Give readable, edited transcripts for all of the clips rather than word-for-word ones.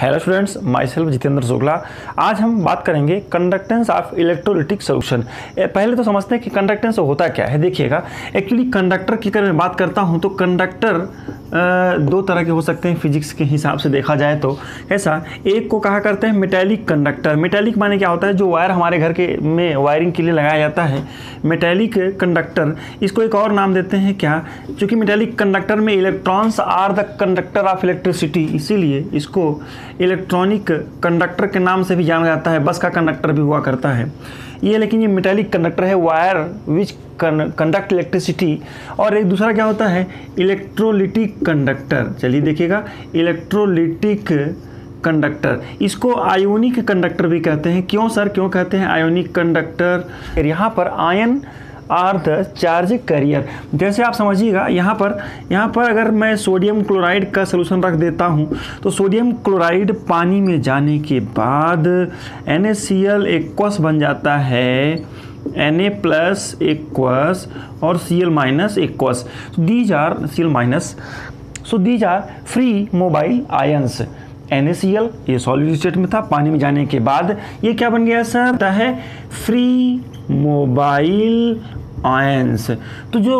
Hello students, myself Jitendra Shukla. आज हम बात करेंगे कंडक्टेंस ऑफ इलेक्ट्रोलिटिक सोल्यूशन। पहले तो समझते हैं कि कंडक्टेंस होता क्या है। देखिएगा, एक्चुअली कंडक्टर की अगर मैं बात करता हूं तो कंडक्टर दो तरह के हो सकते हैं फिजिक्स के हिसाब से देखा जाए तो। ऐसा एक को कहा करते हैं मेटेलिक कंडक्टर। मेटेलिक माने क्या होता है, जो वायर हमारे घर के में वायरिंग के लिए लगाया जाता है, मेटेलिक कंडक्टर। इसको एक और नाम देते हैं क्या, चूँकि मेटेलिक कंडक्टर में electrons are the conductor of electricity, इसीलिए इसको इलेक्ट्रॉनिक कंडक्टर के नाम से भी जाना जाता है। बस का कंडक्टर भी हुआ करता है ये, लेकिन ये मेटालिक कंडक्टर है, वायर विच कंडक्ट इलेक्ट्रिसिटी। और एक दूसरा क्या होता है, इलेक्ट्रोलिटिक कंडक्टर। चलिए देखिएगा, इलेक्ट्रोलिटिक कंडक्टर, इसको आयोनिक कंडक्टर भी कहते हैं। क्यों सर, क्यों कहते हैं आयोनिक कंडक्टर? यहाँ पर ion are the charge carrier. जैसे आप समझिएगा, यहाँ पर अगर मैं सोडियम क्लोराइड का सलूशन रख देता हूँ तो सोडियम क्लोराइड पानी में जाने के बाद NaCl एक्वस बन जाता है, Na+ एक्वस और Cl- aqueous. These are free mobile ions. NaCl ये सॉलिड स्टेट में था, पानी में जाने के बाद ये क्या बन गया सर, होता है फ्री मोबाइल आयंस। तो जो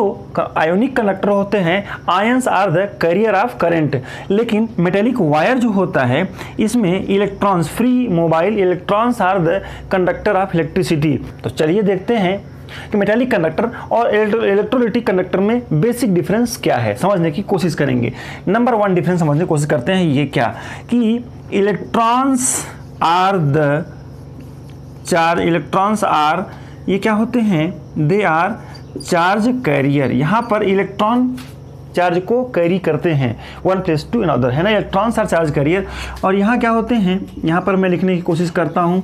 आयोनिक कंडक्टर होते हैं, ions are the carrier of current. लेकिन मेटेलिक वायर जो होता है, इसमें electrons, free mobile electrons are the conductor of electricity. तो चलिए देखते हैं कि मेटालिक कंडक्टर और इलेक्ट्रोलिटिक कंडक्टर में बेसिक डिफरेंस क्या है, समझने की कोशिश करेंगे। नंबर वन डिफरेंस समझने की कोशिश करते हैं, ये क्या कि इलेक्ट्रॉन्स आर ये क्या होते हैं, दे आर चार्ज कैरियर। यहाँ पर इलेक्ट्रॉन चार्ज को कैरी करते हैं वन प्लेस टू अनदर, है ना, इलेक्ट्रॉन्स आर चार्ज कैरियर। और यहाँ क्या होते हैं, यहाँ पर मैं लिखने की कोशिश करता हूँ,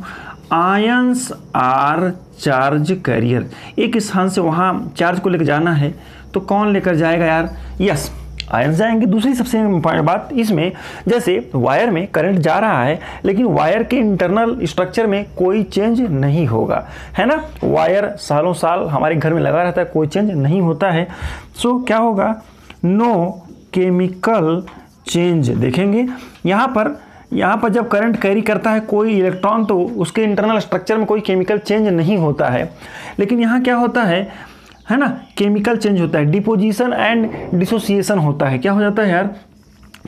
आयंस आर चार्ज कैरियर। एक स्थान से वहाँ चार्ज को लेकर जाना है तो कौन लेकर जाएगा यार, यस आयंस जाएंगे। दूसरी सबसे इम्पोर्टेंट बात इसमें, जैसे वायर में करंट जा रहा है लेकिन वायर के इंटरनल स्ट्रक्चर में कोई चेंज नहीं होगा, है ना। वायर सालों साल हमारे घर में लगा रहता है, कोई चेंज नहीं होता है। सो क्या होगा, नो केमिकल चेंज। देखेंगे यहाँ पर जब करंट कैरी करता है कोई इलेक्ट्रॉन तो उसके इंटरनल स्ट्रक्चर में कोई केमिकल चेंज नहीं होता है। लेकिन यहाँ क्या होता है ना, केमिकल चेंज होता है, डिपोजिशन एंड डिसोसिएशन होता है। क्या हो जाता है यार,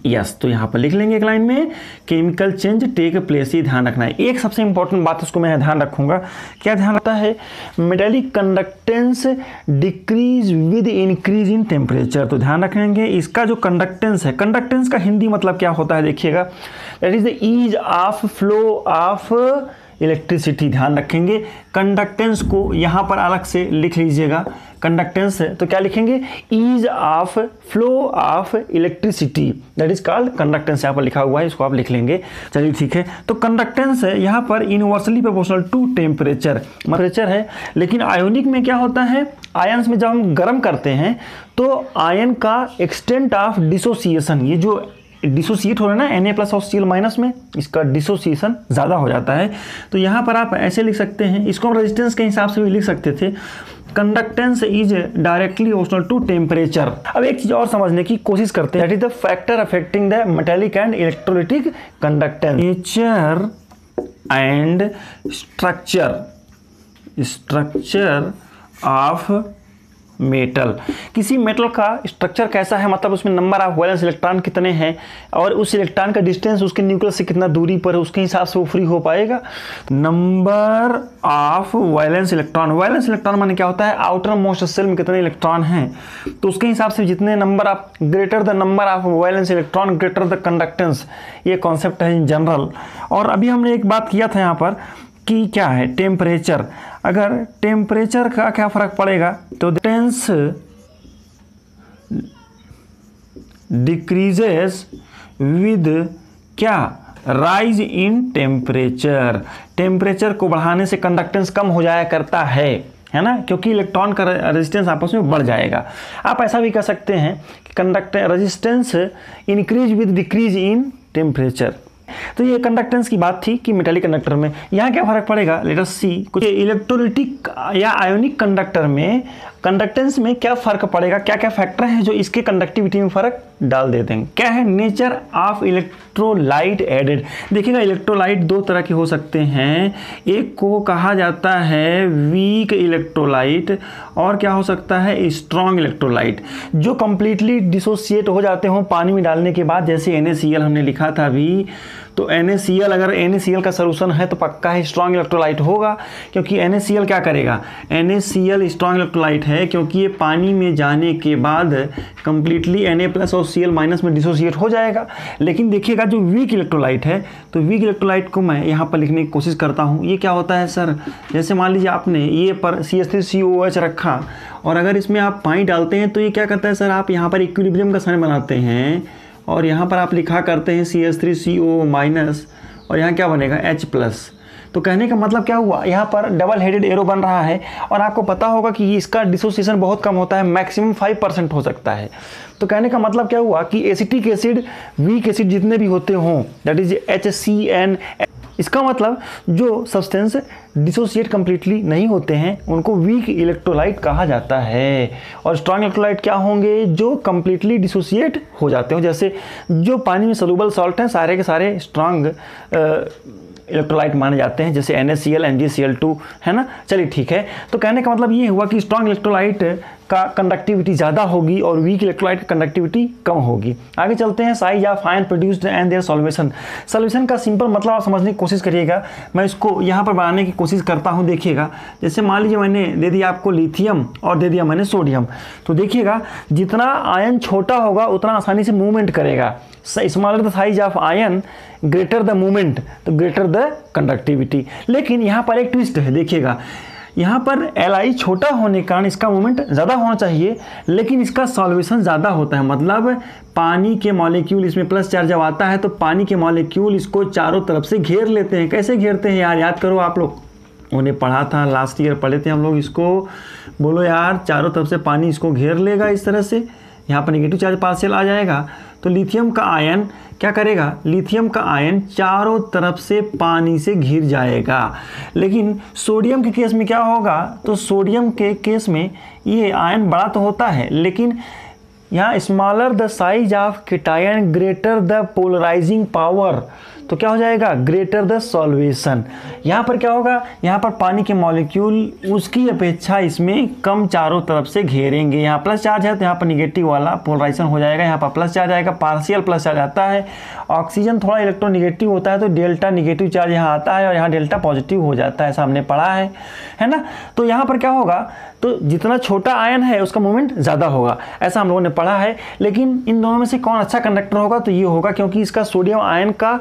यस तो यहाँ पर लिख लेंगे एक लाइन में, केमिकल चेंज टेक प्लेस। ये ध्यान रखना है, एक सबसे इंपॉर्टेंट बात उसको मैं ध्यान रखूंगा। क्या ध्यान रखता है, metallic conductance decrease with increase in temperature. तो ध्यान रखेंगे इसका जो कंडक्टेंस है, कंडक्टेंस का हिंदी मतलब क्या होता है, देखिएगा, that is the ease of flow of electricity. ध्यान रखेंगे कंडक्टेंस को यहाँ पर अलग से लिख लीजिएगा, कंडक्टेंस है तो क्या लिखेंगे, ease of flow of electricity, that is called conductance. यहाँ पर लिखा हुआ है, इसको आप लिख लेंगे। चलिए ठीक है, तो कंडक्टेंस है यहाँ पर इनवर्सली प्रोपोर्शनल टू टेम्परेचर है। लेकिन आयोनिक में क्या होता है, आयंस में जब हम गर्म करते हैं तो आयन का एक्सटेंट ऑफ डिसोसिएशन, ये जो डिसोसिएट हो रहा है ना Na+ और Cl- में, इसका डिसोसिएशन ज़्यादा हो जाता है। तो यहाँ पर आप ऐसे लिख सकते हैं, इसको हम रेजिस्टेंस के हिसाब से भी लिख सकते थे, conductance is directly proportional to temperature. अब एक चीज़ और समझने की कोशिश करते हैं, that is the factor affecting the metallic and electrolytic conductance, nature and structure of metal. किसी मेटल का स्ट्रक्चर कैसा है, मतलब उसमें नंबर ऑफ वैलेंस इलेक्ट्रॉन कितने हैं और उस इलेक्ट्रॉन का डिस्टेंस उसके न्यूक्लियस से कितना दूरी पर है, उसके हिसाब से वो फ्री हो पाएगा। Number of valence electron, valence electron माने क्या होता है, आउटर मोस्ट सेल में कितने इलेक्ट्रॉन हैं, तो उसके हिसाब से जितने number of, greater the number of valence electron greater the conductance, ये कॉन्सेप्ट है इन जनरल। और अभी हमने एक बात किया था यहाँ पर कि क्या है, टेम्परेचर। अगर टेम्परेचर का क्या फर्क पड़ेगा, तो टेंस डिक्रीजेस विद क्या, राइज इन टेम्परेचर। टेम्परेचर को बढ़ाने से कंडक्टेंस कम हो जाया करता है ना, क्योंकि इलेक्ट्रॉन का रेजिस्टेंस आपस में बढ़ जाएगा। आप ऐसा भी कह सकते हैं कि conductance resistance increase with decrease in temperature. तो ये कंडक्टेंस की बात थी कि मेटालिक कंडक्टर में यहाँ क्या फर्क पड़ेगा, लेट अस सी। कुछ इलेक्ट्रोलिटिक या आयोनिक कंडक्टर में कंडक्टेंस में क्या फ़र्क पड़ेगा, क्या क्या फैक्टर हैं जो इसके कंडक्टिविटी में फ़र्क डाल देते हैं। क्या है नेचर ऑफ इलेक्ट्रोलाइट एडेड। देखिएगा इलेक्ट्रोलाइट दो तरह के हो सकते हैं, एक को कहा जाता है वीक इलेक्ट्रोलाइट और क्या हो सकता है स्ट्रॉन्ग इलेक्ट्रोलाइट, जो कम्प्लीटली डिसोसिएट हो जाते हों पानी में डालने के बाद। जैसे NaCl हमने लिखा था अभी, तो NaCl अगर NaCl का सोल्यूशन है तो पक्का है स्ट्रॉन्ग इलेक्ट्रोलाइट होगा, क्योंकि NaCl क्या करेगा, NaCl स्ट्रॉन्ग इलेक्ट्रोलाइट है क्योंकि ये पानी में जाने के बाद कंप्लीटली Na+ और Cl- में डिसोसिएट हो जाएगा। लेकिन देखिएगा जो वीक इलेक्ट्रोलाइट है, तो वीक इलेक्ट्रोलाइट को मैं यहाँ पर लिखने की कोशिश करता हूँ। ये क्या होता है सर, जैसे मान लीजिए आपने ये पर CH3COOH रखा और अगर इसमें आप पानी डालते हैं तो ये क्या करता है सर, आप यहाँ पर इक्विलिब्रियम का साइन बनाते हैं और यहाँ पर आप लिखा करते हैं CH3CO- और यहाँ क्या बनेगा H+। तो कहने का मतलब क्या हुआ, यहाँ पर डबल हेडेड एरो बन रहा है और आपको पता होगा कि इसका डिसोसिएशन बहुत कम होता है, मैक्सिमम 5% हो सकता है। तो कहने का मतलब क्या हुआ कि एसिटिक एसिड, वीक एसिड जितने भी होते हों, दैट इज HCN, इसका मतलब जो सब्सटेंस डिसोसिएट कम्प्लीटली नहीं होते हैं उनको वीक इलेक्ट्रोलाइट कहा जाता है। और स्ट्रॉन्ग इलेक्ट्रोलाइट क्या होंगे, जो कम्प्लीटली डिसोसिएट हो जाते हो, जैसे जो पानी में सलूबल सॉल्ट हैं सारे के सारे स्ट्रॉन्ग इलेक्ट्रोलाइट माने जाते हैं, जैसे NaCl, MgCl2, है ना। चलिए ठीक है, तो कहने का मतलब ये हुआ कि स्ट्रॉन्ग इलेक्ट्रोलाइट का कंडक्टिविटी ज़्यादा होगी और वीक इलेक्ट्रोलाइट की कंडक्टिविटी कम होगी। आगे चलते हैं, size of ion produced and their solution. Solution का सिंपल मतलब आप समझने की कोशिश करिएगा, मैं इसको यहाँ पर बनाने की कोशिश करता हूँ। देखिएगा जैसे मान लीजिए मैंने दे दिया आपको लिथियम और दे दिया मैंने सोडियम, तो देखिएगा जितना आयन छोटा होगा उतना आसानी से मूवमेंट करेगा। Smaller the size of ion greater the movement, तो ग्रेटर द कंडक्टिविटी। लेकिन यहाँ पर एक ट्विस्ट है, देखिएगा यहाँ पर Li छोटा होने के कारण इसका मोमेंट ज़्यादा होना चाहिए, लेकिन इसका सॉल्यूशन ज़्यादा होता है, मतलब पानी के मॉलिक्यूल, इसमें प्लस चार्ज जब आता है तो पानी के मॉलिक्यूल इसको चारों तरफ से घेर लेते हैं। कैसे घेरते हैं यार, याद करो आप लोग, उन्हें पढ़ा था लास्ट ईयर, पढ़े थे हम लोग इसको। बोलो यार, चारों तरफ से पानी इसको घेर लेगा इस तरह से, यहाँ पर निगेटिव चार्ज पार्शियल आ जाएगा। तो लिथियम का आयन क्या करेगा, लिथियम का आयन चारों तरफ से पानी से घिर जाएगा। लेकिन सोडियम के केस में क्या होगा, तो सोडियम के केस में ये आयन बड़ा तो होता है, लेकिन यहाँ smaller the size of cation greater the polarising power, तो क्या हो जाएगा ग्रेटर द सॉल्वेशन। यहाँ पर क्या होगा, यहाँ पर पानी के मॉलिक्यूल उसकी अपेक्षा इसमें कम चारों तरफ से घेरेंगे। यहाँ प्लस चार्ज है तो यहाँ पर निगेटिव वाला पोलराइजेशन हो जाएगा, यहाँ पर प्लस चार्ज आएगा, पार्शियल प्लस चार्ज आता है। ऑक्सीजन थोड़ा इलेक्ट्रोनिगेटिव होता है तो डेल्टा निगेटिव चार्ज यहाँ आता है और यहाँ डेल्टा पॉजिटिव हो जाता है, ऐसा हमने पढ़ा है ना। तो यहाँ पर क्या होगा, तो जितना छोटा आयन है उसका मोमेंट ज़्यादा होगा, ऐसा हम लोगों ने पढ़ा है। लेकिन इन दोनों में से कौन अच्छा कंडक्टर होगा, तो ये होगा, क्योंकि इसका सोडियम आयन का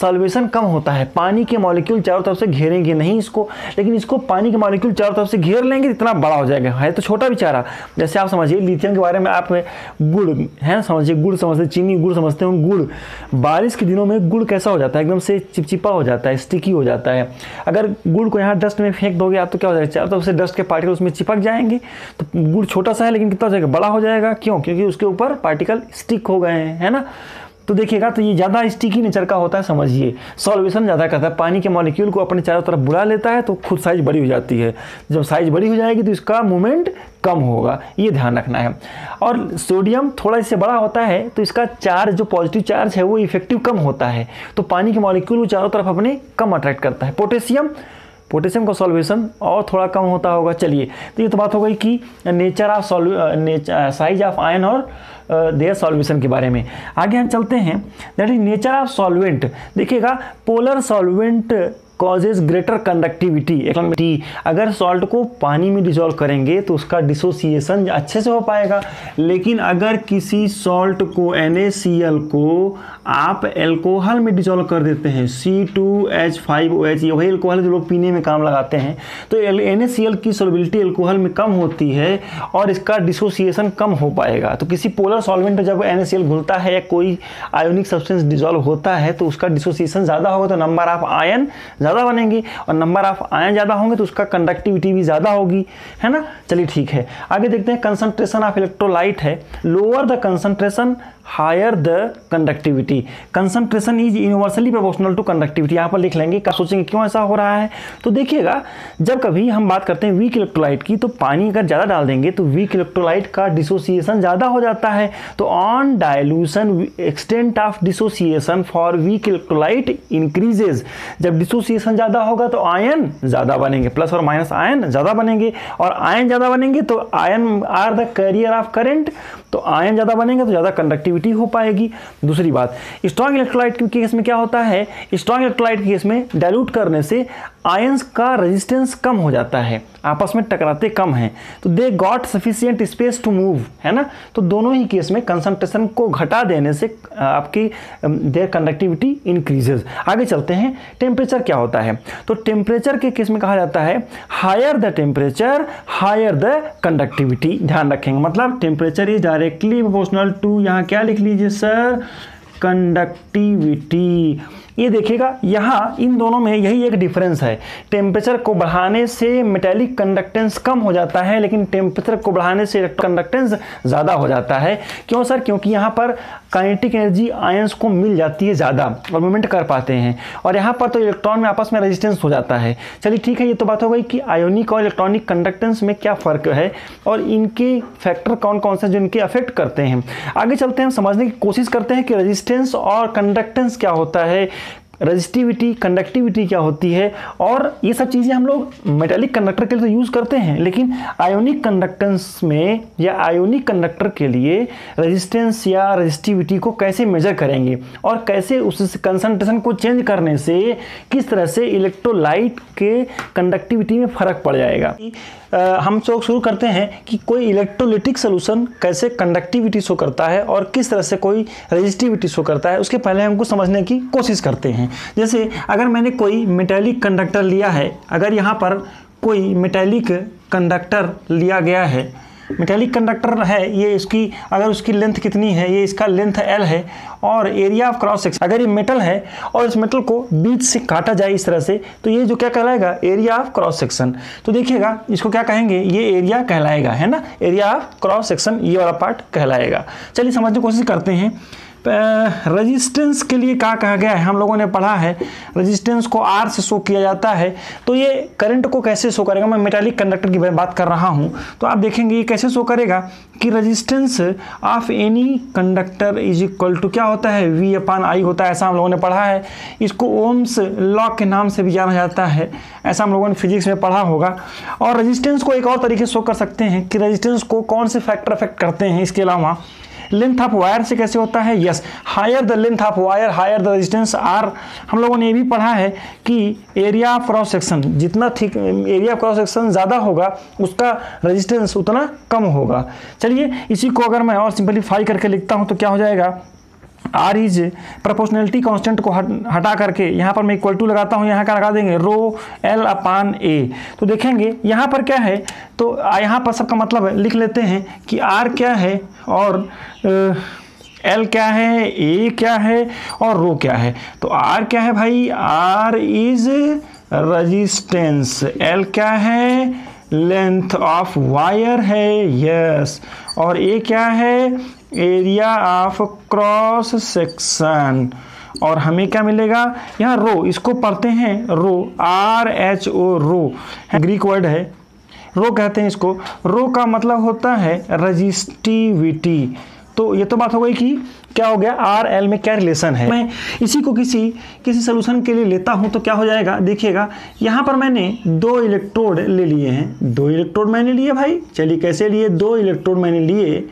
सॉल्वेशन कम होता है, पानी के मॉलिक्यूल चारों तरफ से घेरेंगे नहीं इसको, लेकिन इसको पानी के मॉलिक्यूल चारों तरफ से घेर लेंगे, इतना बड़ा हो जाएगा। है तो छोटा बेचारा, जैसे आप समझिए लिथियम के बारे में आप गुड़ है ना, समझिए गुड़ समझते, चीनी गुड़ समझते हो, गुड़ बारिश के दिनों में गुड़ कैसा हो जाता है, एकदम से चिपचिपा हो जाता है, स्टिकी हो जाता है। अगर गुड़ को यहाँ डस्ट में फेंक दोगे आप तो क्या हो जाएगा, चारों तरफ से डस्ट के पार्टिकल उसमें चिपक जाएंगे। तो गुड़ छोटा सा है लेकिन कितना हो जाएगा, बड़ा हो जाएगा। क्यों, क्योंकि उसके ऊपर पार्टिकल स्टिक हो गए हैं, है ना। तो देखिएगा तो ये ज़्यादा स्टिकी नेचर का होता है, समझिए सॉल्वेशन ज़्यादा करता है, पानी के मॉलिक्यूल को अपने चारों तरफ बुला लेता है, तो खुद साइज बड़ी हो जाती है। जब साइज बड़ी हो जाएगी तो इसका मूवमेंट कम होगा, ये ध्यान रखना है। और सोडियम थोड़ा इससे बड़ा होता है तो इसका चार्ज, जो पॉजिटिव चार्ज है, वो इफेक्टिव कम होता है, तो पानी के मॉलिक्यूल को चारों तरफ अपने कम अट्रैक्ट करता है। पोटेशियम का सॉल्वेशन और थोड़ा कम होता होगा। चलिए, तो ये तो बात हो गई कि nature of size of ion और देयर सॉल्वेशन के बारे में। आगे हम चलते हैं, that is nature of solvent. देखिएगा polar solvent causes greater conductivity. अगर सॉल्ट को पानी में डिसॉल्व करेंगे तो उसका डिसोसिएशन अच्छे से हो पाएगा, लेकिन अगर किसी सॉल्ट को NaCl को आप एल्कोहल में डिसॉल्व कर देते हैं, C2H5OH, ये वही एल्कोहल जो लोग पीने में काम लगाते हैं, तो NaCl की सोलबिलिटी एल्कोहल में कम होती है और इसका डिसोसिएशन कम हो पाएगा। तो किसी पोलर सॉल्वेंट में जब NaCl घुलता है या कोई आयोनिक सब्सटेंस डिसॉल्व होता है तो उसका डिसोसिएशन ज़्यादा होगा, तो नंबर ऑफ आयन ज़्यादा बनेंगे, और नंबर ऑफ आयन ज़्यादा होंगे तो उसका कंडक्टिविटी भी ज़्यादा होगी, है ना। चलिए ठीक है, आगे देखते हैं, कंसंट्रेशन ऑफ इलेक्ट्रोलाइट है। Lower the concentration higher the conductivity, concentration is universally proportional to conductivity. यहाँ पर लिख लेंगे, क्या सोचेंगे क्यों ऐसा हो रहा है? तो देखिएगा, जब कभी हम बात करते हैं वीक इलेक्ट्रोलाइट की, तो पानी अगर ज़्यादा डाल देंगे तो वीक इलेक्ट्रोलाइट का डिसोसिएशन ज़्यादा हो जाता है। तो on dilution extent of dissociation for weak electrolyte increases. जब डिसोसिएशन ज़्यादा होगा तो आयन ज़्यादा बनेंगे, प्लस और माइनस आयन ज़्यादा बनेंगे, और आयन ज़्यादा बनेंगे तो ion are the carrier of current, तो आयन ज़्यादा बनेंगे तो ज़्यादा कंडक्टिविटी हो पाएगी। दूसरी बात, स्ट्रॉन्ग इलेक्ट्रोलाइट के केस में क्या होता है, स्ट्रॉन्ग इलेक्ट्रोलाइट के केस में डाइल्यूट करने से आयंस का रेजिस्टेंस कम हो जाता है, आपस में टकराते कम हैं, तो they got sufficient space to move, है ना। तो दोनों ही केस में कंसंट्रेशन को घटा देने से आपकी देयर कंडक्टिविटी इंक्रीजेज। आगे चलते हैं, टेम्परेचर क्या होता है? तो टेम्परेचर के केस में कहा जाता है higher the temperature higher the conductivity. ध्यान रखेंगे, मतलब temperature is directly proportional to, यहाँ क्या लिख लीजिए सर, कंडक्टिविटी। ये देखिएगा, यहाँ इन दोनों में यही एक डिफरेंस है। टेम्परेचर को बढ़ाने से मेटेलिक कंडक्टेंस कम हो जाता है, लेकिन टेम्परेचर को बढ़ाने से कंडक्टेंस ज़्यादा हो जाता है। क्यों सर? क्योंकि यहाँ पर काइनेटिक एनर्जी आयंस को मिल जाती है ज़्यादा और मूवमेंट कर पाते हैं, और यहाँ पर तो इलेक्ट्रॉन में आपस में रेजिस्टेंस हो जाता है। चलिए ठीक है, ये तो बात हो गई कि आयोनिक और इलेक्ट्रॉनिक कंडक्टेंस में क्या फ़र्क है और इनके फैक्टर कौन कौन से जो इनके अफेक्ट करते हैं। आगे चलते हैं, हम समझने की कोशिश करते हैं कि रेजिस्टेंस और कंडक्टेंस क्या होता है, रेजिस्टिविटी कंडक्टिविटी क्या होती है, और ये सब चीज़ें हम लोग मेटेलिक कंडक्टर के लिए तो यूज़ करते हैं, लेकिन आयोनिक कंडक्टेंस में या आयोनिक कंडक्टर के लिए रेजिस्टेंस या रेजिस्टिविटी को कैसे मेजर करेंगे और कैसे उस कंसंट्रेशन को चेंज करने से किस तरह से इलेक्ट्रोलाइट के कंडक्टिविटी में फ़र्क पड़ जाएगा। हम लोग शुरू करते हैं कि कोई इलेक्ट्रोलिटिक सोल्यूशन कैसे कंडक्टिविटी शो करता है और किस तरह से कोई रेजिस्टिविटी शो करता है, उसके पहले हमको समझने की कोशिश करते हैं। जैसे अगर मैंने कोई मेटेलिक कंडक्टर लिया है, अगर यहाँ पर कोई मेटेलिक कंडक्टर लिया गया है, मेटेलिक कंडक्टर है ये, इसकी अगर उसकी लेंथ कितनी है, ये इसका लेंथ एल है और एरिया ऑफ क्रॉस सेक्शन, अगर ये मेटल है और इस मेटल को बीच से काटा जाए इस तरह से, तो ये जो क्या कहलाएगा, एरिया ऑफ क्रॉस सेक्शन। तो देखिएगा, इसको क्या कहेंगे, ये एरिया कहलाएगा, है ना, एरिया ऑफ क्रॉस सेक्शन ये वाला पार्ट कहलाएगा। चलिए समझने की कोशिश करते हैं। रेजिस्टेंस के लिए क्या कहा गया है, हम लोगों ने पढ़ा है रेजिस्टेंस को R से शो किया जाता है, तो ये करंट को कैसे शो करेगा, मैं मेटालिक कंडक्टर की बात कर रहा हूँ, तो आप देखेंगे ये कैसे शो करेगा कि resistance of any conductor is equal to क्या होता है, V अपान I होता है, ऐसा हम लोगों ने पढ़ा है। इसको ओम्स लॉ के नाम से भी जाना जाता है, ऐसा हम लोगों ने फिजिक्स में पढ़ा होगा। और रेजिस्टेंस को एक और तरीके से शो कर सकते हैं कि रेजिस्टेंस को कौन से फैक्टर अफेक्ट करते हैं। इसके अलावा लेंथ ऑफ वायर से कैसे होता है, yes, higher the length of wire higher the resistance R. हम लोगों ने ये भी पढ़ा है कि एरिया ऑफ क्रॉस सेक्शन, जितना thick area of cross section ज़्यादा होगा उसका रेजिस्टेंस उतना कम होगा। चलिए इसी को अगर मैं और सिंपलीफाई करके लिखता हूँ तो क्या हो जाएगा, आर इज प्रोपोर्शनलिटी कांस्टेंट को हटा करके यहाँ पर मैं इक्वल टू लगाता हूँ, यहाँ का लगा देंगे रो एल अपान ए। तो देखेंगे यहाँ पर क्या है, तो यहाँ पर सबका मतलब लिख लेते हैं कि आर क्या है और एल क्या है, ए क्या है और रो क्या है। तो आर क्या है भाई, आर इज रेजिस्टेंस, एल क्या है, लेंथ ऑफ वायर है, यस, और ए क्या है, एरिया ऑफ क्रॉस सेक्शन। और हमें क्या मिलेगा, यहाँ रो, इसको पढ़ते हैं rho, R H O rho, Greek word है, रो कहते हैं इसको। रो का मतलब होता है रेजिस्टिविटी। तो ये तो बात हो गई कि क्या हो गया, आर एल में क्या रिलेशन है। मैं इसी को किसी सोल्यूशन के लिए लेता हूँ तो क्या हो जाएगा, देखिएगा यहाँ पर मैंने दो इलेक्ट्रोड ले लिए हैं, दो इलेक्ट्रोड मैंने लिए भाई, चलिए कैसे लिए, दो इलेक्ट्रोड मैंने लिए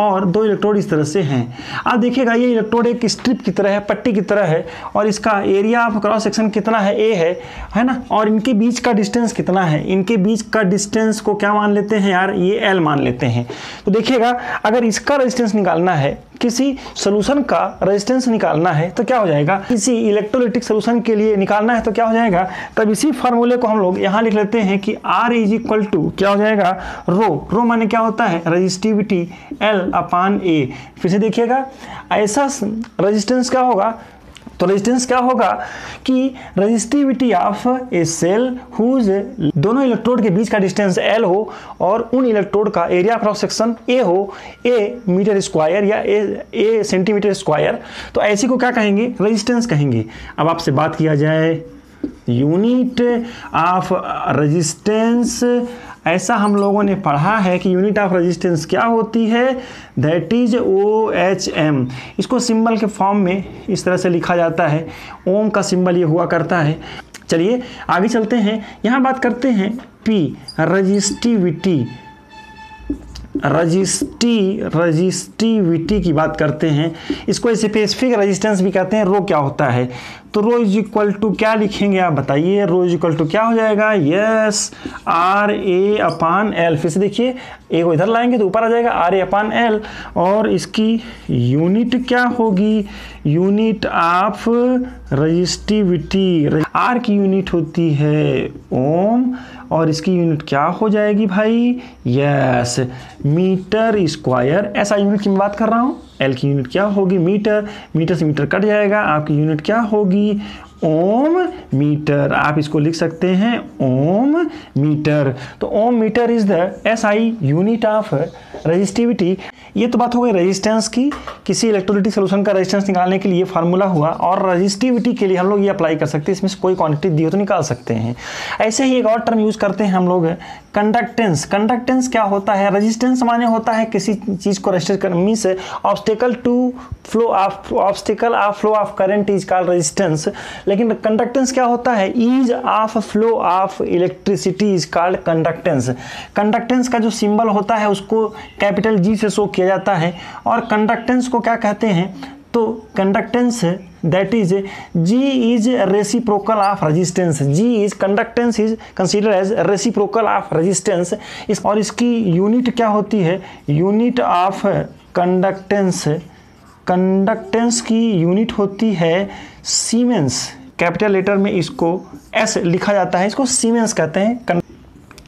और दो इलेक्ट्रोड इस तरह से हैं। आप देखिएगा ये इलेक्ट्रोड एक स्ट्रिप की तरह है, पट्टी की तरह है, और इसका एरिया ऑफ क्रॉस सेक्शन कितना है, ए है ना, और इनके बीच का डिस्टेंस कितना है, इनके बीच का डिस्टेंस को क्या मान लेते हैं यार, ये एल मान लेते हैं। तो देखिएगा अगर इसका रेजिस्टेंस निकालना है, किसी सोल्यूशन का रेजिस्टेंस निकालना है, तो क्या हो जाएगा, किसी इलेक्ट्रोलिटिक सोल्यूशन के लिए निकालना है तो क्या हो जाएगा, तब इसी फार्मूले को हम लोग यहाँ लिख लेते हैं कि आर इज इक्वल टू क्या हो जाएगा, रो, रो माने क्या होता है, रेजिस्टिविटी, एल अपान ए। फिर से देखिएगा ऐसा रेजिस्टेंस क्या होगा, तो रेजिस्टेंस क्या होगा कि resistivity of a cell whose दोनों इलेक्ट्रोड के बीच का डिस्टेंस एल हो और उन इलेक्ट्रोड का एरिया क्रॉस सेक्शन ए हो, ए मीटर स्क्वायर या ए सेंटीमीटर स्क्वायर, तो ऐसी को क्या कहेंगे, रेजिस्टेंस कहेंगे। अब आपसे बात किया जाए यूनिट ऑफ रेजिस्टेंस, ऐसा हम लोगों ने पढ़ा है कि यूनिट ऑफ रेजिस्टेंस क्या होती है, दैट इज OHM। इसको सिंबल के फॉर्म में इस तरह से लिखा जाता है, ओम का सिंबल ये हुआ करता है। चलिए आगे चलते हैं, यहाँ बात करते हैं P रजिस्टिविटी, रजिस्टिविटी की बात करते हैं। इसको स्पेसिफिक रेजिस्टेंस भी कहते हैं। रो क्या होता है, तो रो इज इक्वल टू क्या लिखेंगे आप बताइए, रो इज इक्वल टू क्या हो जाएगा, yes R A upon L. फिर से देखिए, ए को इधर लाएंगे तो ऊपर आ जाएगा आर ए अपान एल, और इसकी यूनिट क्या होगी, यूनिट ऑफ रजिस्टिविटी, आर की यूनिट होती है ओम और इसकी यूनिट क्या हो जाएगी भाई, यस मीटर स्क्वायर। ऐसा यूनिट की मैं बात कर रहा हूँ, एल की यूनिट क्या होगी मीटर, मीटर से मीटर कट जाएगा, आपकी यूनिट क्या होगी ओम मीटर। आप इसको लिख सकते हैं ओम मीटर। तो ohm metre is the SI unit of resistivity. ये तो बात हो गई रेजिस्टेंस की, किसी इलेक्ट्रोलाइटिक सॉल्यूशन का रेजिस्टेंस निकालने के लिए फार्मूला हुआ, और रेजिस्टिविटी के लिए हम लोग ये अप्लाई कर सकते हैं, इसमें से कोई क्वांटिटी दी हो तो निकाल सकते हैं। ऐसे ही एक और टर्म यूज़ करते हैं हम लोग, कंडक्टेंस। कंडक्टेंस क्या होता है, रेजिस्टेंस माने होता है किसी चीज़ को रेजिस्ट करने, means obstacle to flow of, obstacle of flow of current is called resistance. लेकिन कंडक्टेंस क्या होता है, ease of flow of electricity is called conductance. Conductance का जो सिंबल होता है उसको कैपिटल G से शो किया जाता है, और कंडक्टेंस को क्या कहते हैं, तो conductance that is G is reciprocal of resistance. G is conductance is consider as reciprocal of resistance, और इसकी यूनिट क्या होती है, यूनिट ऑफ कंडक्टेंस, कंडक्टेंस की यूनिट होती है सीमेंस। कैपिटल लेटर में इसको S लिखा जाता है, इसको सीमेंस कहते हैं।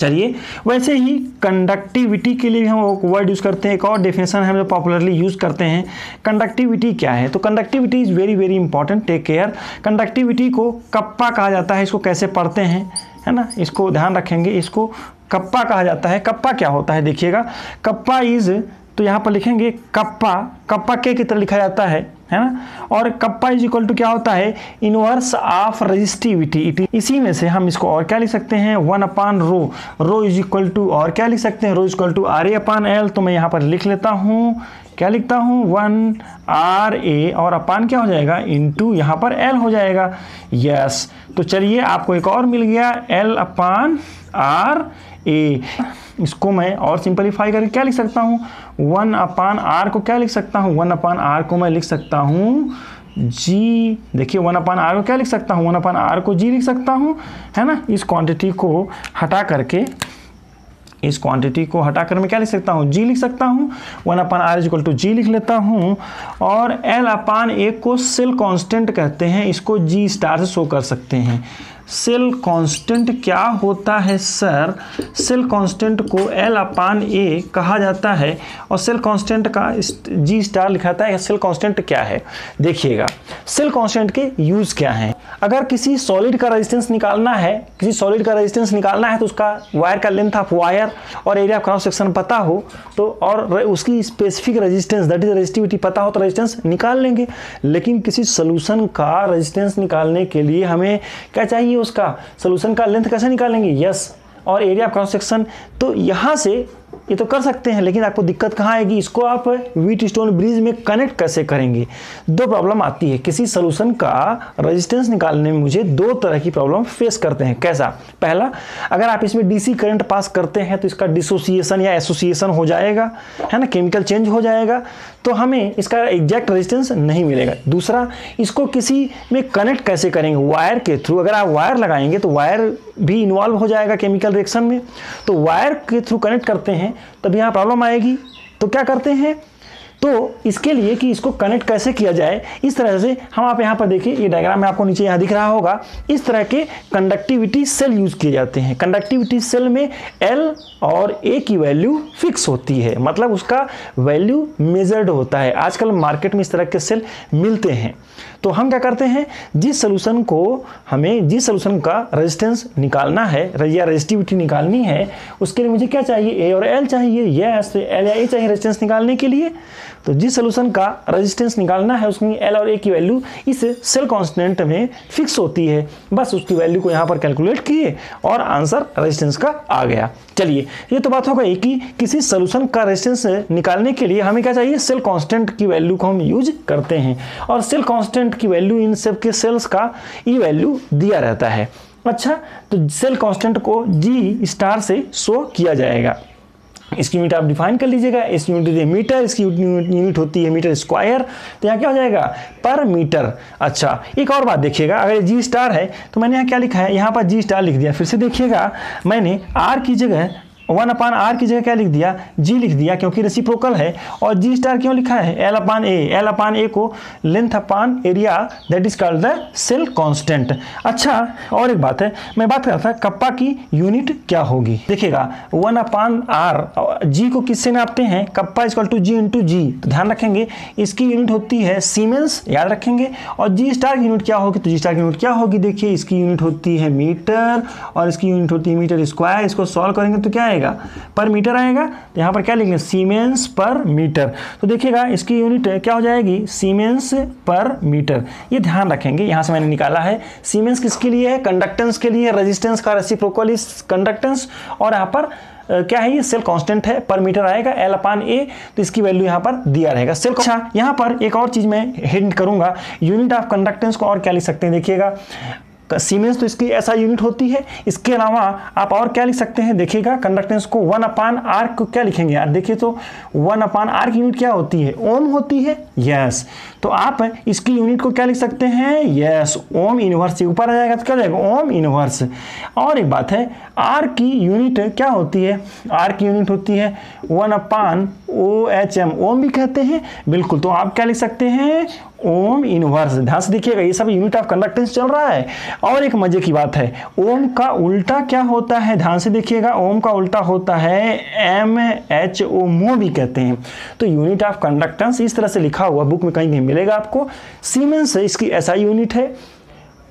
चलिए वैसे ही कंडक्टिविटी के लिए भी हम वर्ड यूज़ करते हैं, एक और डेफिनेशन हम जो पॉपुलरली यूज़ करते हैं, कंडक्टिविटी क्या है, तो conductivity is very very important, take care. Conductivity को कप्पा कहा जाता है, इसको कैसे पढ़ते हैं है ना, इसको ध्यान रखेंगे, इसको कप्पा कहा जाता है। कप्पा क्या होता है देखिएगा, कप्पा इज, तो यहाँ पर लिखेंगे कप्पा, कप्पा के की तरह लिखा जाता है ना, और कप्पा इज इक्वल टू क्या होता है, इनवर्स ऑफ रेजिस्टिविटी। इसी में से हम इसको और क्या लिख सकते हैं, one upon rho, rho is equal to, और क्या लिख सकते हैं, rho is equal to R A upon L. तो मैं यहाँ पर लिख लेता हूँ, क्या लिखता हूँ, वन आर ए और अपान क्या हो जाएगा, इनटू यहाँ पर एल हो जाएगा, यस। तो चलिए आपको एक और मिल गया, एल अपान आर ए। इसको मैं और सिंपलीफाई करके क्या लिख सकता हूँ, वन अपान आर को क्या लिख सकता हूँ, वन अपान आर को मैं लिख सकता हूँ जी। देखिए वन अपान आर को क्या लिख सकता हूँ, वन अपान आर को जी लिख सकता हूँ है ना। इस क्वांटिटी को हटा करके, इस क्वांटिटी को हटाकर मैं क्या लिख सकता हूँ, जी लिख सकता हूँ, one upon R is equal to G लिख लेता हूँ। और एल अपान ए को सेल कांस्टेंट कहते हैं, इसको जी स्टार से शो कर सकते हैं। सेल कांस्टेंट क्या होता है सर, सेल कांस्टेंट को एल अपान ए कहा जाता है, और सेल कांस्टेंट का जी स्टार लिखाता है। सेल कांस्टेंट क्या है देखिएगा, सेल कांस्टेंट के यूज़ क्या हैं, अगर किसी सॉलिड का रेजिस्टेंस निकालना है, किसी सॉलिड का रेजिस्टेंस निकालना है तो उसका वायर का लेंथ ऑफ वायर और एरिया ऑफ क्रॉस सेक्शन पता हो तो, और उसकी specific resistance that is resistivity पता हो तो रेजिस्टेंस निकाल लेंगे। लेकिन किसी सोल्यूशन का रेजिस्टेंस निकालने के लिए हमें क्या चाहिए, उसका सॉल्यूशन का लेंथ कैसे निकालेंगे, यस, और एरिया ऑफ क्रॉस सेक्शन। तो यहाँ से ये तो कर सकते हैं, लेकिन आपको दिक्कत कहाँ आएगी, इसको आप व्हीट स्टोन ब्रिज में कनेक्ट कैसे करेंगे। दो प्रॉब्लम आती है, किसी सोल्यूशन का रेजिस्टेंस निकालने में मुझे दो तरह की प्रॉब्लम फेस करते हैं। कैसा, पहला, अगर आप इसमें डीसी करंट पास करते हैं तो इसका डिसोसिएशन या एसोसिएशन हो जाएगा है ना, केमिकल चेंज हो जाएगा, तो हमें इसका एग्जैक्ट रेजिस्टेंस नहीं मिलेगा। दूसरा, इसको किसी में कनेक्ट कैसे करेंगे, वायर के थ्रू। अगर आप वायर लगाएंगे तो वायर भी इन्वॉल्व हो जाएगा केमिकल रिएक्शन में, तो वायर के थ्रू कनेक्ट करते हैं तब यहाँ प्रॉब्लम आएगी। तो क्या करते हैं, तो इसके लिए कि इसको कनेक्ट कैसे किया जाए, इस तरह से हम आप यहाँ पर देखिए, ये डायग्राम में आपको नीचे यहाँ दिख रहा होगा, इस तरह के कंडक्टिविटी सेल यूज़ किए जाते हैं। कंडक्टिविटी सेल में L और A की वैल्यू फिक्स होती है, मतलब उसका वैल्यू मेजर्ड होता है। आजकल मार्केट में इस तरह के सेल मिलते हैं। तो हम क्या करते हैं, जिस सोल्यूशन का रेजिस्टेंस निकालना है या रेजिस्टिविटी निकालनी है, उसके लिए मुझे क्या चाहिए, A और L चाहिए, या L या A चाहिए रेजिस्टेंस निकालने के लिए। तो जिस सोल्यूशन का रेजिस्टेंस निकालना है उसमें L और A की वैल्यू इस सेल कांस्टेंट में फिक्स होती है, बस उसकी वैल्यू को यहाँ पर कैलकुलेट किए और आंसर रेजिस्टेंस का आ गया। चलिए, ये तो बात हो गई कि किसी सोल्यूशन का रेजिस्टेंस निकालने के लिए हमें क्या चाहिए, सेल कांस्टेंट की वैल्यू को हम यूज करते हैं, और सेल कांस्टेंट की वैल्यू इन सब के सेल्स का ई वैल्यू दिया रहता है। अच्छा, तो सेल कांस्टेंट को G* से शो किया जाएगा। इसकी यूनिट आप डिफाइन कर लीजिएगा, इस यूनिट है मीटर, इसकी यूनिट होती है मीटर स्क्वायर, तो यहाँ क्या हो जाएगा, पर मीटर। अच्छा, एक और बात देखिएगा, अगर G* है तो मैंने यहाँ क्या लिखा है, यहाँ पर G* लिख दिया, फिर से देखिएगा मैंने R की जगह 1/R की जगह क्या लिख दिया, G लिख दिया, क्योंकि रेसिप्रोकल है। और G* क्यों लिखा है, L/A को length upon area, that is called the cell constant. अच्छा, और एक बात है, मैं बात कर रहा था कप्पा की यूनिट क्या होगी, देखिएगा 1/R, G को किससे नापते हैं, kappa is equal to G×G, तो ध्यान रखेंगे इसकी यूनिट होती है सीमेंस, याद रखेंगे। और G* की यूनिट क्या होगी, तो G* की यूनिट क्या होगी, देखिए इसकी यूनिट होती है मीटर और इसकी यूनिट होती है मीटर स्क्वायर। इसको सॉल्व करेंगे तो क्या आएगा, पर मीटर आएगा, तो यहाँ पर क्या लिखेंगे, सीमेंस पर मीटर। तो देखिएगा इसकी यूनिट क्या हो जाएगी, सीमेंस पर मीटर, ये ध्यान रखेंगे। यहाँ से मैंने निकाला है सीमेंस किसके लिए है, कंडक्टेंस के लिए, रेजिस्टेंस का रेसिप्रोकल इज कंडक्टेंस, और यहाँ पर क्या है, ये सेल कांस्टेंट है, पर मीटर आएगा L/A, तो इसकी वैल्यू यहाँ पर दिया रहेगा सेल। अच्छा, यहाँ पर एक और चीज़ मैं हिंट करूँगा, यूनिट ऑफ कंडक्टेंस को और क्या लिख सकते हैं, देखिएगा सीमेंस तो इसकी ऐसा यूनिट होती है, इसके अलावा आप और क्या लिख सकते हैं, देखिएगा कंडक्टेंस को 1/R को क्या लिखेंगे यार, देखिए तो 1/R की यूनिट क्या होती है, ओम होती है, यस। तो आप इसकी यूनिट को क्या लिख सकते हैं, यस ओम इनवर्स, से ऊपर आ जाएगा तो क्या जाएगा, ओम इनवर्स। और एक बात है, R की यूनिट क्या होती है, R की यूनिट होती है 1/OHM, ओम भी कहते हैं, बिल्कुल। तो आप क्या लिख सकते हैं, ओम इनवर्स। ध्यान से देखिएगा, ये सब यूनिट ऑफ कंडक्टेंस चल रहा है। और एक मजे की बात है, ओम का उल्टा क्या होता है, ध्यान से देखिएगा, ओम का उल्टा होता है MHO, मो भी कहते हैं। तो यूनिट ऑफ कंडक्टेंस इस तरह से लिखा हुआ बुक में कहीं नहीं मिलेगा आपको। सीमेंस इसकी ऐसा यूनिट है,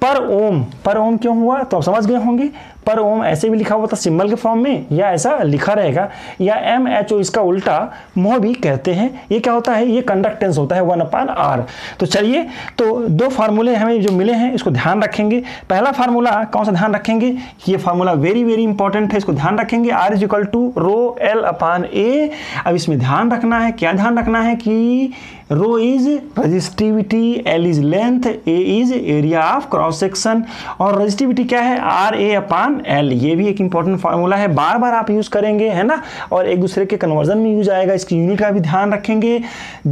पर ओम क्यों हुआ तो आप समझ गए होंगे, पर ओम ऐसे भी लिखा हुआ था सिंबल के फॉर्म में, या ऐसा लिखा रहेगा, या MHO इसका उल्टा मोह भी कहते हैं। ये क्या होता है, ये कंडक्टेंस होता है 1/R। तो चलिए, तो दो फार्मूले हमें जो मिले हैं इसको ध्यान रखेंगे। पहला फार्मूला कौन सा ध्यान रखेंगे, ये फार्मूला वेरी वेरी इंपॉर्टेंट है, इसको ध्यान रखेंगे, R = ρL/A। अब इसमें ध्यान रखना है, क्या ध्यान रखना है कि rho is resistivity, L is length, A is area of cross section, और रेजिस्टिविटी क्या है, RA/L। ये भी एक इंपॉर्टेंट फार्मूला है, बार बार आप यूज करेंगे, है ना, और एक दूसरे के कन्वर्जन में यूज आएगा, इसकी यूनिट का भी ध्यान रखेंगे।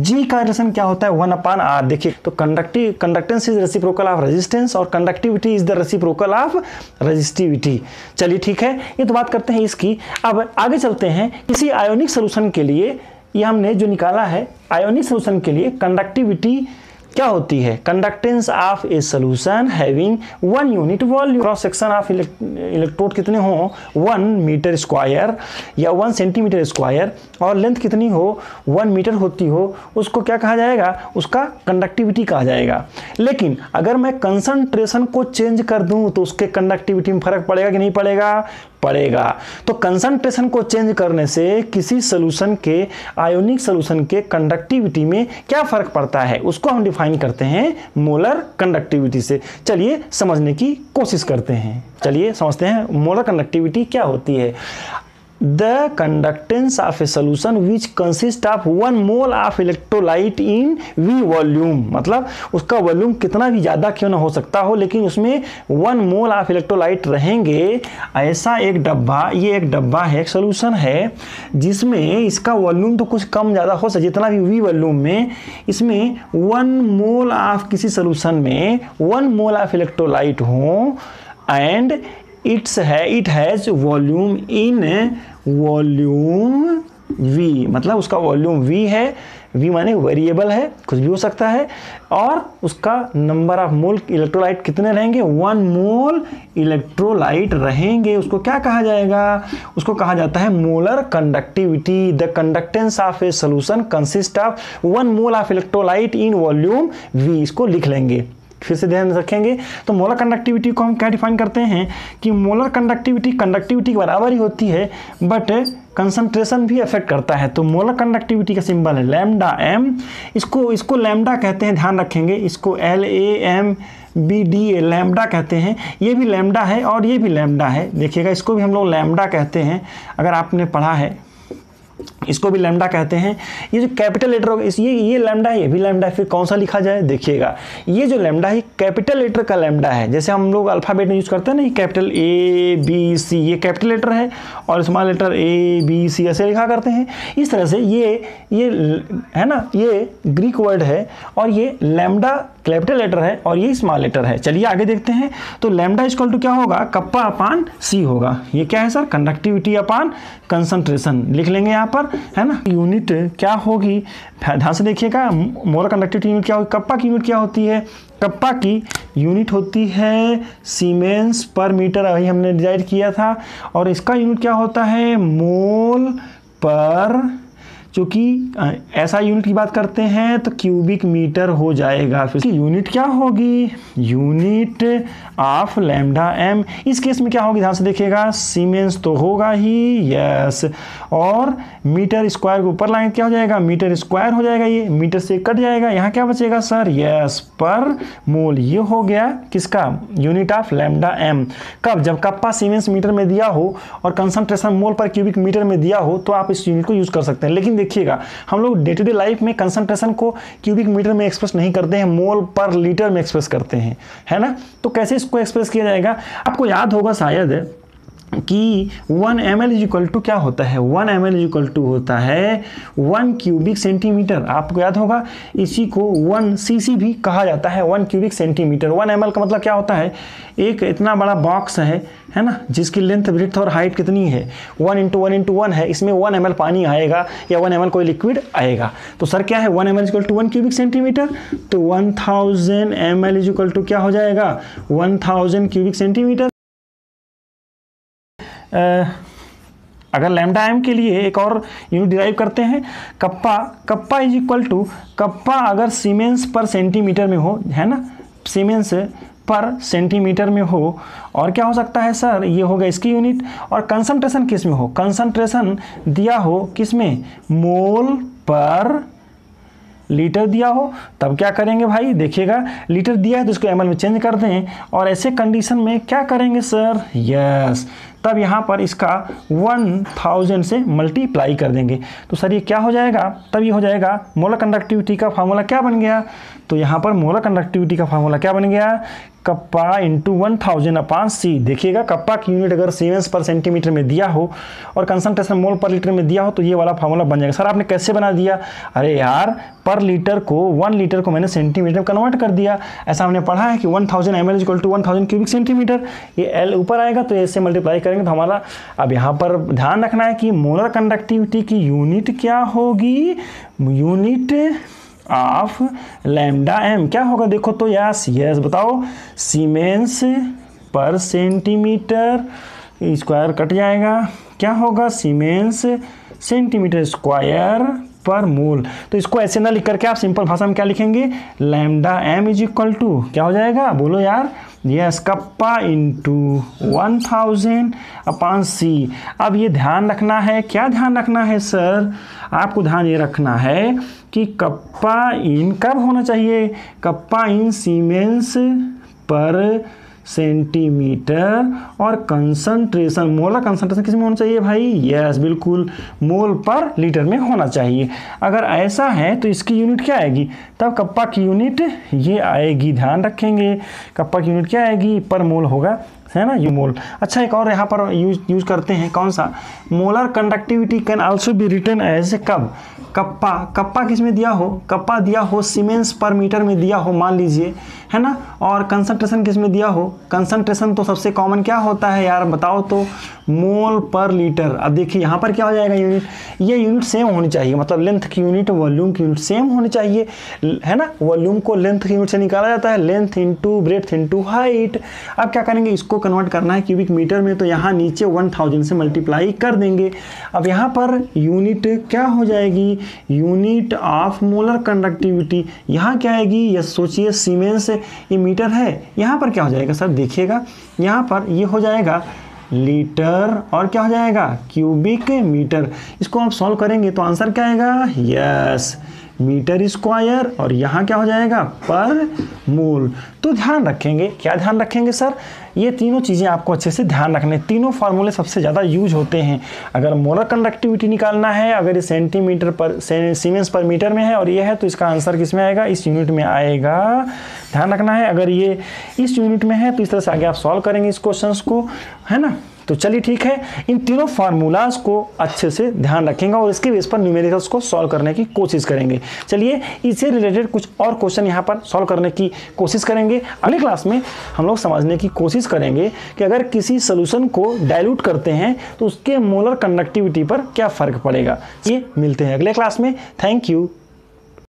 G का रिलेशन क्या होता है, 1/R। देखिए, तो conductance is reciprocal of resistance, और conductivity is the reciprocal of resistivity. चलिए ठीक है, ये तो बात करते हैं इसकी। अब आगे चलते हैं, किसी आयोनिक सोल्यूशन के लिए, ये हमने जो निकाला है आयोनिक सोल्यूशन के लिए कंडक्टिविटी क्या होती है, conductance of a solution having 1 unit volume, cross section of electrode कितने हो, 1 मीटर स्क्वायर या 1 सेंटीमीटर स्क्वायर, और लेंथ कितनी हो, 1 मीटर होती हो, उसको क्या कहा जाएगा, उसका कंडक्टिविटी कहा जाएगा। लेकिन अगर मैं कंसंट्रेशन को चेंज कर दूं तो उसके कंडक्टिविटी में फर्क पड़ेगा कि नहीं पड़ेगा, पड़ेगा। तो कंसंट्रेशन को चेंज करने से किसी सोल्यूशन के, आयोनिक सोल्यूशन के कंडक्टिविटी में क्या फर्क पड़ता है, उसको हम डिफाइन करते हैं मोलर कंडक्टिविटी से। चलिए समझने की कोशिश करते हैं, चलिए समझते हैं मोलर कंडक्टिविटी क्या होती है। The conductance of a solution which consists of 1 mole of electrolyte in V volume, मतलब उसका वॉल्यूम कितना भी ज़्यादा क्यों ना हो सकता हो, लेकिन उसमें 1 mole of electrolyte रहेंगे। ऐसा एक डब्बा, ये एक डब्बा है, एक सोल्यूशन है, जिसमें इसका वॉल्यूम तो कुछ कम ज़्यादा हो सकता, जितना भी V वॉल्यूम में, इसमें 1 mole ऑफ किसी सोल्यूशन में 1 mole ऑफ इलेक्ट्रोलाइट हो, and it has volume in volume V, मतलब उसका वॉल्यूम V है, वी माने वेरिएबल है, कुछ भी हो सकता है, और उसका नंबर ऑफ मोल इलेक्ट्रोलाइट कितने रहेंगे, 1 मोल इलेक्ट्रोलाइट रहेंगे। उसको क्या कहा जाएगा, उसको कहा जाता है molar conductivity. The conductance of a solution consist of 1 mole of electrolyte in volume V। इसको लिख लेंगे, फिर से ध्यान रखेंगे। तो मोलर कंडक्टिविटी को हम क्या डिफाइन करते हैं कि मोलर कंडक्टिविटी कंडक्टिविटी के बराबर ही होती है, बट कंसंट्रेशन भी अफेक्ट करता है। तो मोलर कंडक्टिविटी का सिंबल है लैम्डा एम, इसको लैम्डा कहते हैं, ध्यान रखेंगे। इसको LAMBDA लैम्डा कहते हैं। ये भी लैम्डा है और ये भी लैम्डा है, देखिएगा। इसको भी हम लोग लैम्डा कहते हैं, अगर आपने पढ़ा है, इसको भी लैम्डा कहते हैं। ये जो कैपिटल लेटर होगा, ये लैम्डा है, ये भी लैम्डा है, फिर कौन सा लिखा जाए, देखिएगा। ये जो लैम्डा है कैपिटल लेटर का लैम्डा है, जैसे हम लोग अल्फ़ाबेट में यूज़ करते हैं ना, ये कैपिटल ABC, ये कैपिटल लेटर है और स्मॉल लेटर ABC ऐसे लिखा करते हैं। इस तरह से ये है ना, ये ग्रीक वर्ड है और ये लैम्डा कैपिटल लेटर है और ये स्मॉल लेटर है। चलिए आगे देखते हैं। तो लैम्डा इक्वल टू क्या होगा, कप्पा अपान C होगा। ये क्या है सर, कंडक्टिविटी अपान कंसंट्रेशन लिख लेंगे यहाँ पर, है ना। यूनिट क्या होगी, ध्यान से देखिएगा। मोलर कंडक्टिविटी यूनिट क्या होगी, कप्पा की यूनिट क्या होती है, कप्पा की यूनिट होती है सीमेंस पर मीटर, अभी हमने डिसाइड किया था। और इसका यूनिट क्या होता है, मोल पर, चूँकि ऐसा यूनिट की बात करते हैं तो क्यूबिक मीटर हो जाएगा। फिर यूनिट क्या होगी, यूनिट ऑफ लैम्डा एम। इस केस में क्या होगी, ध्यान से देखिएगा, सीमेंस तो होगा ही, यस, और मीटर स्क्वायर के ऊपर लाएंगे, क्या हो जाएगा, मीटर स्क्वायर हो जाएगा। ये मीटर से कट जाएगा, यहाँ क्या बचेगा सर, यस, पर मोल। ये हो गया किसका, यूनिट ऑफ लैम्डा एम। कब, जब कप्पा सीमेंस मीटर में दिया हो और कंसंट्रेशन मोल पर क्यूबिक मीटर में दिया हो, तो आप इस यूनिट को यूज़ कर सकते हैं। लेकिन देखिएगा, हम लोग डे टू डे लाइफ में कंसंट्रेशन को क्यूबिक मीटर में एक्सप्रेस नहीं करते हैं, मोल पर लीटर में एक्सप्रेस करते हैं, है ना। तो कैसे इसको एक्सप्रेस किया जाएगा, आपको याद होगा शायद कि 1 ml इज इक्वल टू क्या होता है, 1 ml इज इक्वल टू होता है 1 क्यूबिक सेंटीमीटर। आपको याद होगा, इसी को 1 cc भी कहा जाता है, 1 क्यूबिक सेंटीमीटर। 1 ml का मतलब क्या होता है, एक इतना बड़ा बॉक्स है ना, जिसकी लेंथ, ब्रेथ और हाइट कितनी है, 1 × 1 × 1 है। इसमें 1 ml पानी आएगा या 1 ml कोई लिक्विड आएगा। तो सर क्या है, 1 ml is equal to 1 cubic centimetre. तो 1000 ml इज इक्वल टू क्या हो जाएगा, 1000 क्यूबिक सेंटीमीटर। अगर लैम्डा एम के लिए एक और यूनिट डिराइव करते हैं, kappa is equal to, kappa अगर सीमेंस पर सेंटीमीटर में हो, है ना, सीमेंस पर सेंटीमीटर में हो, और क्या हो सकता है सर, ये होगा इसकी यूनिट। और कंसंट्रेशन किस में हो, कंसंट्रेशन दिया हो किस में, मोल पर लीटर दिया हो, तब क्या करेंगे भाई, देखिएगा, लीटर दिया है तो इसको एमएल में चेंज कर दें। और ऐसे कंडीशन में क्या करेंगे सर, यस, तब यहाँ पर इसका 1000 से मल्टीप्लाई कर देंगे। तो सर ये क्या हो जाएगा, तब ये हो जाएगा, मोलर कंडक्टिविटी का फार्मूला क्या बन गया, तो यहाँ पर मोलर कंडक्टिविटी का फार्मूला क्या बन गया, कप्पा इंटू 1000 अपान C। देखिएगा, कप्पा की यूनिट अगर सीमेंस पर सेंटीमीटर में दिया हो और कंसंट्रेशन मोल पर लीटर में दिया हो, तो ये वाला फार्मूला बन जाएगा। सर आपने कैसे बना दिया, अरे यार, पर लीटर को, 1 लीटर को मैंने सेंटीमीटर में कन्वर्ट कर दिया। ऐसा हमने पढ़ा है कि 1000 ml is equal to 1000 cubic centimetre. ये L ऊपर आएगा तो इससे मल्टीप्लाई करेंगे। तो हमारा अब यहाँ पर ध्यान रखना है कि मोलर कंडक्टिविटी की यूनिट क्या होगी, यूनिट ऑफ लैम्डा एम। क्या होगा, देखो तो यस बताओ, siemens per centimetre square cut जाएगा, क्या होगा, सीमेंस सेंटीमीटर स्क्वायर पर मोल। तो इसको ऐसे ना लिख करके आप सिंपल भाषा में क्या लिखेंगे, lambda M is equal to क्या हो जाएगा, बोलो यार, yes, kappa into 1000 upon C। अब ये ध्यान रखना है, क्या ध्यान रखना है सर, आपको ध्यान ये रखना है कि कप्पा इन कब होना चाहिए, kappa in siemens per centimetre, और कंसंट्रेशन, मोलर कंसंट्रेशन किस में होना चाहिए भाई, यस, बिल्कुल, मोल पर लीटर में होना चाहिए। अगर ऐसा है तो इसकी यूनिट क्या आएगी, तब कप्पा की यूनिट ये आएगी, ध्यान रखेंगे, कप्पा की यूनिट क्या आएगी, पर मोल होगा, है ना, यू मोल। अच्छा, एक और यहाँ पर यूज करते हैं, कौन सा, molar conductivity can also be written as, कब, कप्पा, कप्पा किस में दिया हो, कप्पा दिया हो सीमेंस पर मीटर में दिया हो, मान लीजिए, है ना, और कंसंट्रेशन किस में दिया हो, कंसंट्रेशन तो सबसे कॉमन क्या होता है यार बताओ तो, मोल पर लीटर। अब देखिए यहाँ पर क्या हो जाएगा यूनिट, ये यूनिट सेम होनी चाहिए, मतलब लेंथ की यूनिट वॉल्यूम की यूनिट सेम होनी चाहिए है ना। वॉल्यूम को लेंथ की यूनिट से निकाला जाता है, length into breadth into height. अब क्या करेंगे इसको कन्वर्ट करना है क्यूबिक मीटर में, तो यहाँ नीचे 1000 से मल्टीप्लाई कर देंगे। अब यहाँ पर यूनिट क्या हो जाएगी, यूनिट ऑफ मोलर कंडक्टिविटी। यहाँ क्या आएगी, ये सोचिए सीमेंस ये मीटर है, यहाँ पर क्या हो जाएगा सर देखिएगा, यहाँ पर ये हो जाएगा लीटर और क्या हो जाएगा क्यूबिक मीटर। इसको आप सॉल्व करेंगे तो आंसर क्या आएगा, यस मीटर स्क्वायर और यहाँ क्या हो जाएगा पर मोल। तो ध्यान रखेंगे, क्या ध्यान रखेंगे सर, ये तीनों चीज़ें आपको अच्छे से ध्यान रखने, तीनों फार्मूले सबसे ज़्यादा यूज होते हैं। अगर मोलर कंडक्टिविटी निकालना है, अगर ये सेंटीमीटर पर सीमेंस पर मीटर में है और ये है, तो इसका आंसर किस में आएगा, इस यूनिट में आएगा, ध्यान रखना है। अगर ये इस यूनिट में है तो इस तरह से आगे आप सॉल्व करेंगे इस क्वेश्चन को, है ना। तो चलिए ठीक है, इन तीनों फार्मूलाज को अच्छे से ध्यान रखेंगे और इसके बेस पर न्यूमेरिकल्स को सॉल्व करने की कोशिश करेंगे। चलिए इससे रिलेटेड कुछ और क्वेश्चन यहाँ पर सॉल्व करने की कोशिश करेंगे। अगले क्लास में हम लोग समझने की कोशिश करेंगे कि अगर किसी सोल्यूशन को डाइल्यूट करते हैं तो उसके मोलर कंडक्टिविटी पर क्या फ़र्क पड़ेगा। ये मिलते हैं अगले क्लास में, थैंक यू।